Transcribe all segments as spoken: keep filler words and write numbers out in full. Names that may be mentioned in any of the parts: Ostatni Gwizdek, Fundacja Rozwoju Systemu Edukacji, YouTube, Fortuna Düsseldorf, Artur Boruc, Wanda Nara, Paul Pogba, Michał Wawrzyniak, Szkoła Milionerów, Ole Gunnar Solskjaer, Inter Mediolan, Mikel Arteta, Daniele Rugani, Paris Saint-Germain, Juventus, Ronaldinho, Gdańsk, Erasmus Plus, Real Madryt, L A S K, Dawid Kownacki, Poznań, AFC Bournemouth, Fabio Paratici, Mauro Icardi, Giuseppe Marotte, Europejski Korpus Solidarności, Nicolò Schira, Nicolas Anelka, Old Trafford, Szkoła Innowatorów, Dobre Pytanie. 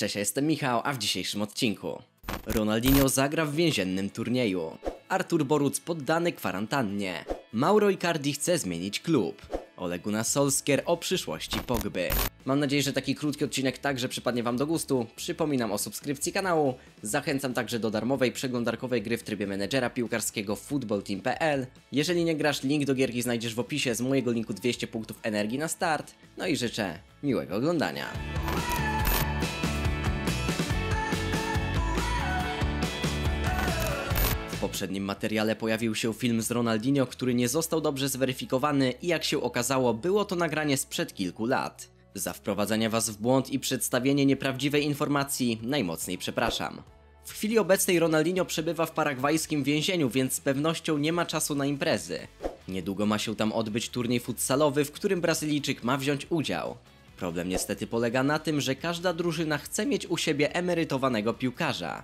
Cześć, ja jestem Michał, a w dzisiejszym odcinku Ronaldinho zagra w więziennym turnieju, Artur Boruc poddany kwarantannie, Mauro Icardi chce zmienić klub, Ole Gunnar Solskjaer o przyszłości Pogby. Mam nadzieję, że taki krótki odcinek także przypadnie Wam do gustu. Przypominam o subskrypcji kanału. Zachęcam także do darmowej przeglądarkowej gry w trybie menedżera piłkarskiego football team kropka p l. Jeżeli nie grasz, link do gierki znajdziesz w opisie, z mojego linku dwieście punktów energii na start. No i życzę miłego oglądania. W poprzednim materiale pojawił się film z Ronaldinho, który nie został dobrze zweryfikowany i jak się okazało, było to nagranie sprzed kilku lat. Za wprowadzenie Was w błąd i przedstawienie nieprawdziwej informacji najmocniej przepraszam. W chwili obecnej Ronaldinho przebywa w paragwajskim więzieniu, więc z pewnością nie ma czasu na imprezy. Niedługo ma się tam odbyć turniej futsalowy, w którym Brazylijczyk ma wziąć udział. Problem niestety polega na tym, że każda drużyna chce mieć u siebie emerytowanego piłkarza.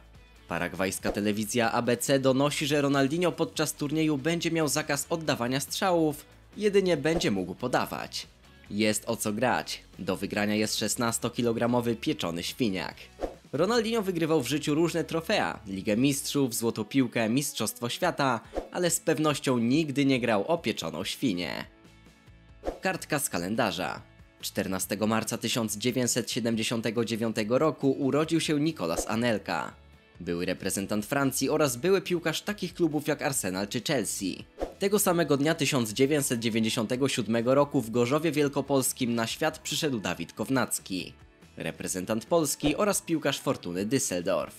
Paragwajska telewizja A B C donosi, że Ronaldinho podczas turnieju będzie miał zakaz oddawania strzałów, jedynie będzie mógł podawać. Jest o co grać. Do wygrania jest szesnastokilogramowy pieczony świniak. Ronaldinho wygrywał w życiu różne trofea, Ligę Mistrzów, Złotą Piłkę, Mistrzostwo Świata, ale z pewnością nigdy nie grał o pieczoną świnię. Kartka z kalendarza. czternastego marca tysiąc dziewięćset siedemdziesiątego dziewiątego roku urodził się Nicolas Anelka. Były reprezentant Francji oraz były piłkarz takich klubów jak Arsenal czy Chelsea. Tego samego dnia tysiąc dziewięćset dziewięćdziesiątego siódmego roku w Gorzowie Wielkopolskim na świat przyszedł Dawid Kownacki, reprezentant Polski oraz piłkarz Fortuny Düsseldorf.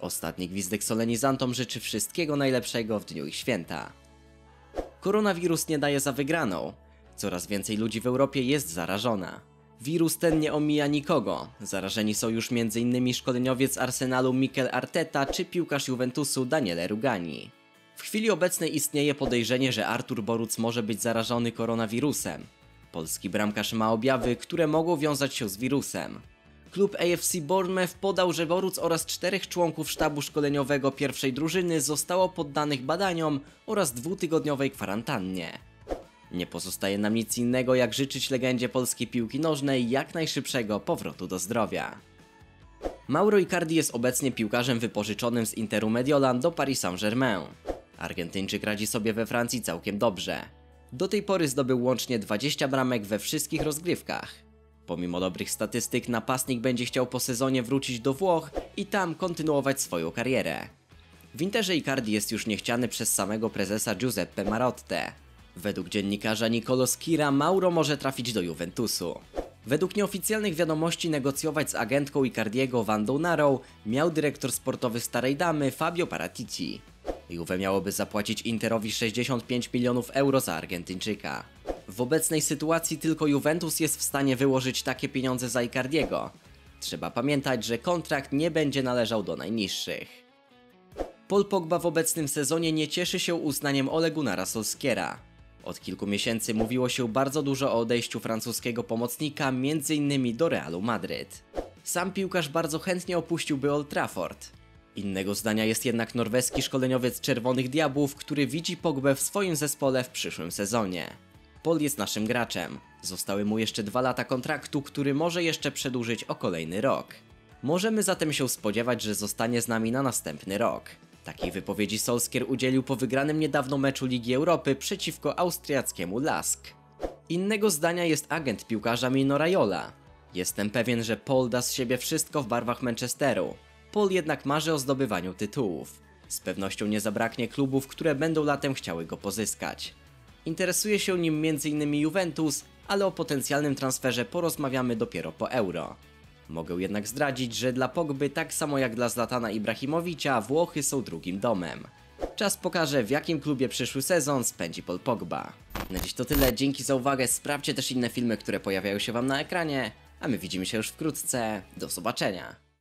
Ostatni gwizdek solenizantom życzy wszystkiego najlepszego w dniu ich święta. Koronawirus nie daje za wygraną. Coraz więcej ludzi w Europie jest zarażona. Wirus ten nie omija nikogo. Zarażeni są już między innymi szkoleniowiec Arsenalu Mikel Arteta czy piłkarz Juventusu Daniele Rugani. W chwili obecnej istnieje podejrzenie, że Artur Boruc może być zarażony koronawirusem. Polski bramkarz ma objawy, które mogą wiązać się z wirusem. Klub A F C Bournemouth podał, że Boruc oraz czterech członków sztabu szkoleniowego pierwszej drużyny zostało poddanych badaniom oraz dwutygodniowej kwarantannie. Nie pozostaje nam nic innego, jak życzyć legendzie polskiej piłki nożnej jak najszybszego powrotu do zdrowia. Mauro Icardi jest obecnie piłkarzem wypożyczonym z Interu Mediolan do Paris Saint-Germain. Argentyńczyk radzi sobie we Francji całkiem dobrze. Do tej pory zdobył łącznie dwadzieścia bramek we wszystkich rozgrywkach. Pomimo dobrych statystyk, napastnik będzie chciał po sezonie wrócić do Włoch i tam kontynuować swoją karierę. W Interze Icardi jest już niechciany przez samego prezesa Giuseppe Marotte. Według dziennikarza Nicolò Schira Mauro może trafić do Juventusu. Według nieoficjalnych wiadomości negocjować z agentką Icardiego Wandą Narą miał dyrektor sportowy Starej Damy Fabio Paratici. Juve miałoby zapłacić Interowi sześćdziesiąt pięć milionów euro za Argentyńczyka. W obecnej sytuacji tylko Juventus jest w stanie wyłożyć takie pieniądze za Icardiego. Trzeba pamiętać, że kontrakt nie będzie należał do najniższych. Paul Pogba w obecnym sezonie nie cieszy się uznaniem Ole Gunnara Solskjaera. Od kilku miesięcy mówiło się bardzo dużo o odejściu francuskiego pomocnika, między innymi do Realu Madryt. Sam piłkarz bardzo chętnie opuściłby Old Trafford. Innego zdania jest jednak norweski szkoleniowiec Czerwonych Diabłów, który widzi Pogbę w swoim zespole w przyszłym sezonie. Paul jest naszym graczem. Zostały mu jeszcze dwa lata kontraktu, który może jeszcze przedłużyć o kolejny rok. Możemy zatem się spodziewać, że zostanie z nami na następny rok. Takiej wypowiedzi Solskjaer udzielił po wygranym niedawno meczu Ligi Europy przeciwko austriackiemu L A S K. Innego zdania jest agent piłkarza Mino Raiola. Jestem pewien, że Paul da z siebie wszystko w barwach Manchesteru. Paul jednak marzy o zdobywaniu tytułów. Z pewnością nie zabraknie klubów, które będą latem chciały go pozyskać. Interesuje się nim między innymi Juventus, ale o potencjalnym transferze porozmawiamy dopiero po Euro. Mogę jednak zdradzić, że dla Pogby, tak samo jak dla Zlatana Ibrahimowicza, Włochy są drugim domem. Czas pokaże, w jakim klubie przyszły sezon spędzi Paul Pogba. Na dziś to tyle, dzięki za uwagę, sprawdźcie też inne filmy, które pojawiają się Wam na ekranie, a my widzimy się już wkrótce, do zobaczenia!